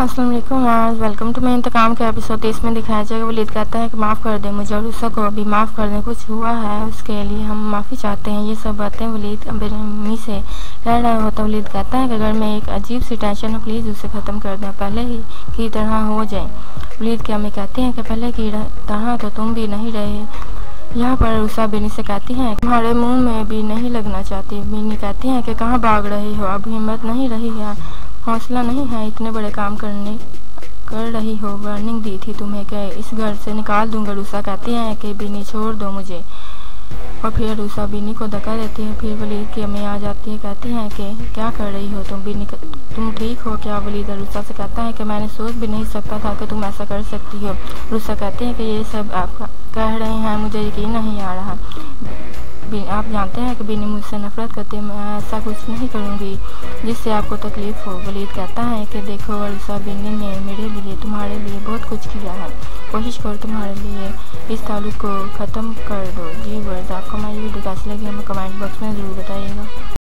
अस्सलाम वालेकुम आज वेलकम टू माई इंतकाम के एपिसोड 30 में दिखाया जाएगा वलीद कहता है कि माफ़ कर दें मुझे और उर्सा को भी माफ़ कर दें, कुछ हुआ है उसके लिए हम माफ़ी चाहते हैं। ये सब बातें वलीद बेरहमी से कह रहा होता। वलीद कहता है कि अगर मैं एक अजीब सी टेंशन हो प्लीज़ उसे ख़त्म कर दें, पहले ही की तरह हो जाए। वलीद की अम्मी कहती हैं कि पहले की तरह तो तुम भी नहीं रहे। यहाँ पर उषा बीनी से कहती हैं तुम्हारे मुँह में भी नहीं लगना चाहती। बीनी कहती हैं कि कहाँ भाग रही हो, अब हिम्मत नहीं रही है, हौसला नहीं है, इतने बड़े काम कर रही हो, वार्निंग दी थी तुम्हें कि इस घर से निकाल दूंगा। रूसा कहती है कि बीनी छोड़ दो मुझे, और फिर रूसा बीनी को धक्का देती है। फिर वलीद की अम्मी आ जाती है, कहती हैं कि क्या कर रही हो तुम, बीनी तुम ठीक हो क्या। वलीद रूसा से कहता है कि मैंने सोच भी नहीं सकता था कि तुम ऐसा कर सकती हो। रूसा कहती है कि ये सब आप कह रहे हैं मुझे यकीन नहीं आ रहा, आप जानते हैं कि बीनी मुझसे नफरत करती है, मैं ऐसा कुछ नहीं करूंगी जिससे आपको तकलीफ़ हो। वलीद कहता है कि देखो उर्सा, बीनी ने मेरे लिए तुम्हारे लिए बहुत कुछ किया है, कोशिश करो तुम्हारे लिए इस ताल्लुक को ख़त्म कर दो। जी वर्स, आपको हमारी वीडियो कैसी लगी हमें कमेंट बॉक्स में ज़रूर बताइएगा।